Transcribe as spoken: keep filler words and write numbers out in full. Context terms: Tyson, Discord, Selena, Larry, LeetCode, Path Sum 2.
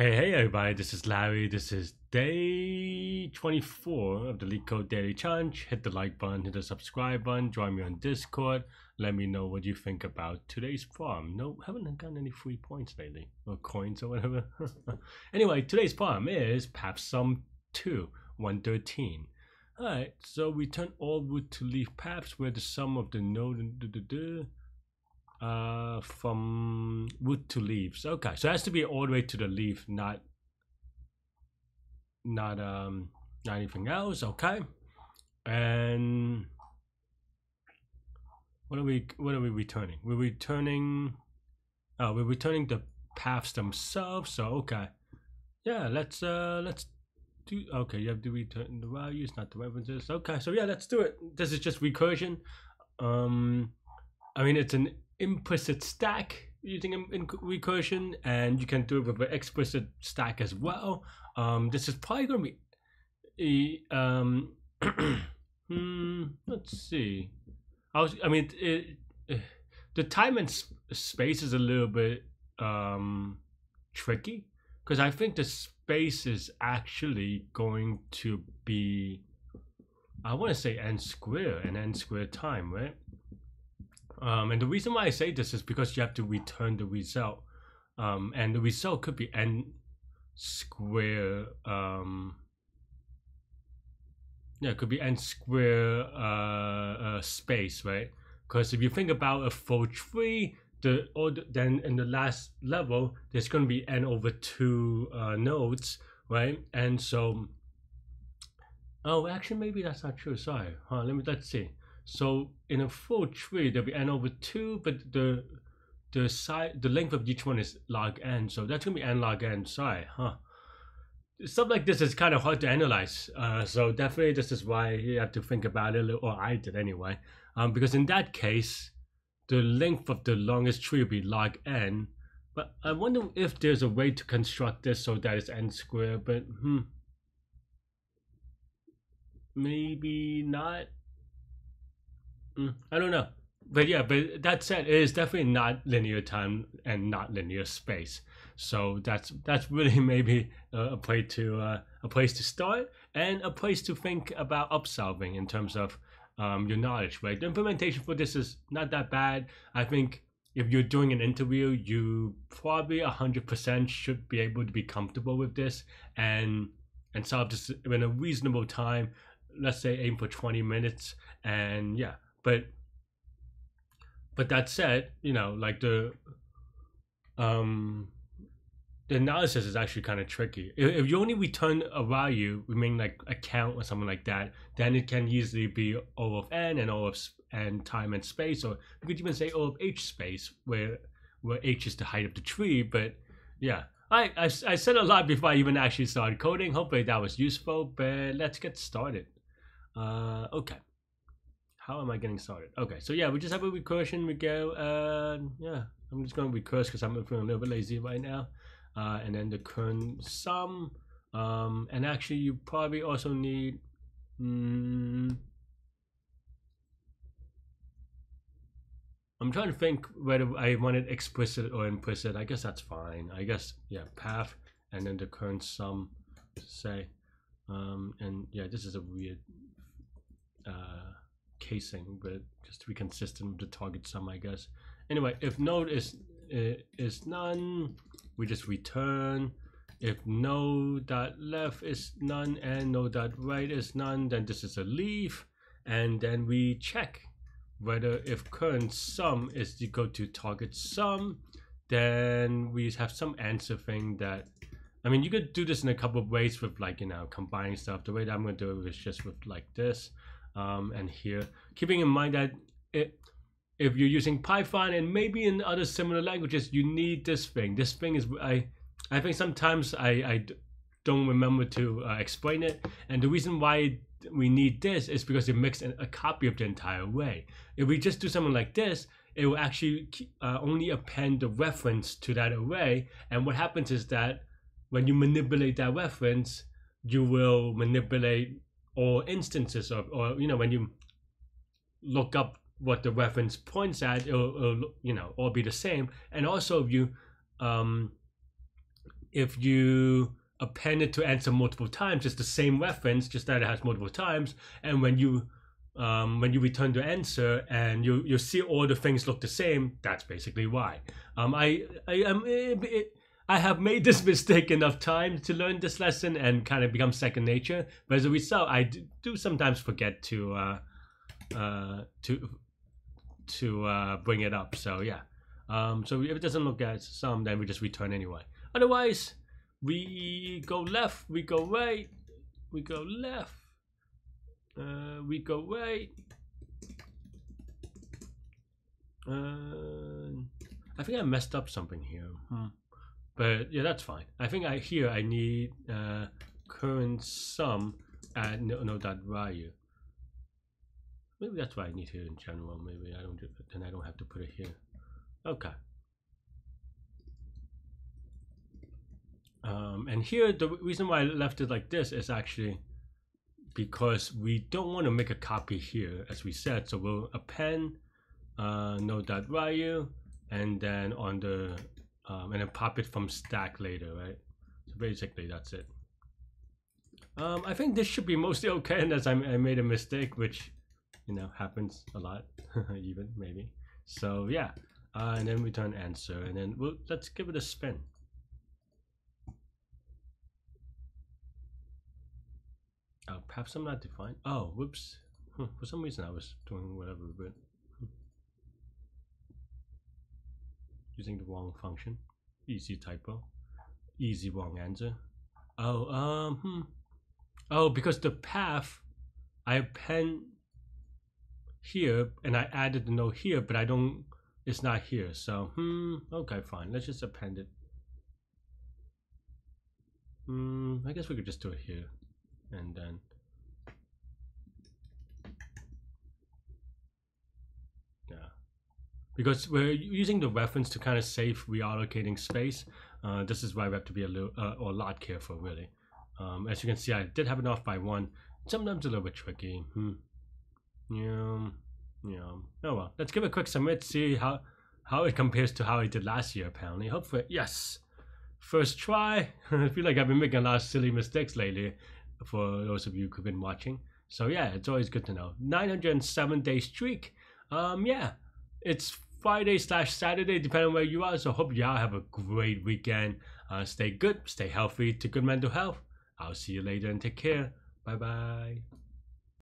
Hey, hey everybody, this is Larry. This is day twenty-four of the LeetCode Daily Challenge. Hit the like button, hit the subscribe button, join me on Discord. Let me know what you think about today's problem. No, haven't gotten any free points lately, or coins or whatever. Anyway, today's problem is Path Sum two, one thirteen. Alright, so we turn all root to leaf paths where the sum of the node and duh, duh, duh, uh from root to leaves. Okay, so it has to be all the way to the leaf, not not um not anything else. Okay, and what are we what are we returning? We're returning uh we're returning the paths themselves. So okay, yeah, let's uh let's do. Okay, you have to return the values, not the references. Okay, so yeah, let's do it. This is just recursion. um I mean, it's an implicit stack using in recursion, and you can do it with an explicit stack as well. Um, this is probably going to be, um, hmm, let's see. I was, I mean, it, it, the time and sp space is a little bit um, tricky, because I think the space is actually going to be, I want to say n squared and n squared time, right? Um, and the reason why I say this is because you have to return the result, um, and the result could be n square. Um, yeah, it could be n square uh, uh, space, right? Because if you think about a full tree, the, or the then in the last level there's going to be n over two uh, nodes, right? And so, oh, actually maybe that's not true. Sorry, huh, let me let's see. So in a full tree there'll be n over two, but the the side the length of each one is log n, so that's gonna be n log n. Sorry, huh? Stuff like this is kind of hard to analyze. Uh, so definitely this is why you have to think about it, or I did anyway. Um, because in that case, the length of the longest tree will be log n. But I wonder if there's a way to construct this so that it's n squared. But hmm, maybe not. I don't know, but yeah, but that said, it is definitely not linear time and not linear space, so that's that's really maybe a, a place to uh, a place to start, and a place to think about upsolving in terms of um, your knowledge, right? The implementation for this is not that bad. I think if you're doing an interview, you probably one hundred percent should be able to be comfortable with this and and solve this in a reasonable time. Let's say aim for twenty minutes, and yeah. But but that said, you know, like the um the analysis is actually kind of tricky. If, if you only return a value, we mean like a count or something like that, then it can easily be O of n and O of and time and space, or you could even say O of h space, where where h is the height of the tree. But yeah, I I, I said a lot before I even actually started coding. Hopefully that was useful. But let's get started. Uh, okay. How am I getting started? Okay, so yeah, we just have a recursion. We go, uh, yeah, I'm just going to recurse because I'm feeling a little bit lazy right now. Uh, and then the current sum. Um, and actually, you probably also need. Mm, I'm trying to think whether I wanted explicit or implicit. I guess that's fine. I guess, yeah, path and then the current sum, say. Um, and yeah, this is a weird. Uh, casing, but just to be consistent with the target sum, I guess. Anyway, if node is is none, we just return. If node dot left is none and node dot right is none, then this is a leaf, and then we check whether if current sum is equal to target sum, then we have some answer thing that, I mean, you could do this in a couple of ways with, like, you know, combining stuff. The way that I'm going to do it is just with like this. Um, and here, keeping in mind that it, if you're using Python and maybe in other similar languages, you need this thing. This thing is, I, I think sometimes I, I don't remember to uh, explain it. And the reason why we need this is because it makes an, a copy of the entire way. If we just do something like this, it will actually uh, only append the reference to that array. And what happens is that when you manipulate that reference, you will manipulate or instances of, or, you know, when you look up what the reference points at, it'll, it'll, you know, all be the same. And also if you um if you append it to answer multiple times, it's the same reference, just that it has multiple times. And when you um, when you return the answer and you you see all the things look the same, that's basically why. Um, I I um, it, it, I have made this mistake enough times to learn this lesson and kind of become second nature. But as a result, I do sometimes forget to uh, uh, to to uh, bring it up. So yeah. Um, so if it doesn't look at sum, then we just return anyway. Otherwise, we go left, we go right, we go left, uh, we go right. Uh, I think I messed up something here. Hmm. But yeah, that's fine. I think I here I need uh, current sum at no, no dot value. Maybe that's what I need here in general. Maybe I don't do it, then I don't have to put it here. Okay. Um, and here the reason why I left it like this is actually because we don't want to make a copy here, as we said. So we'll append uh, no dot value, and then on the Um, and then pop it from stack later, right? So basically that's it. Um, I think this should be mostly okay unless I, I made a mistake, which, you know, happens a lot, even maybe. So yeah, uh, and then return answer, and then we'll, let's give it a spin. Oh, perhaps I'm not defined. Oh, whoops. Hmm, for some reason I was doing whatever, but using the wrong function. Easy typo. Easy wrong answer. Oh, um, hmm. Oh, because the path, I append here and I added the node here, but I don't, it's not here. So, hmm, okay, fine. Let's just append it. Hmm, I guess we could just do it here and then. Because we're using the reference to kind of save reallocating space. Uh, this is why we have to be a little uh, or a lot careful, really. Um, as you can see, I did have it off by one. Sometimes a little bit tricky. Hmm. Yeah, yeah. Oh well. Let's give it a quick submit. See how how it compares to how I did last year. Apparently, hopefully, yes. First try. I feel like I've been making a lot of silly mistakes lately. For those of you who've been watching. So yeah, it's always good to know. nine hundred seven day streak. Um, yeah. It's Friday slash Saturday, depending on where you are. So hope y'all have a great weekend. Uh, stay good, stay healthy, to good mental health. I'll see you later and take care. Bye bye.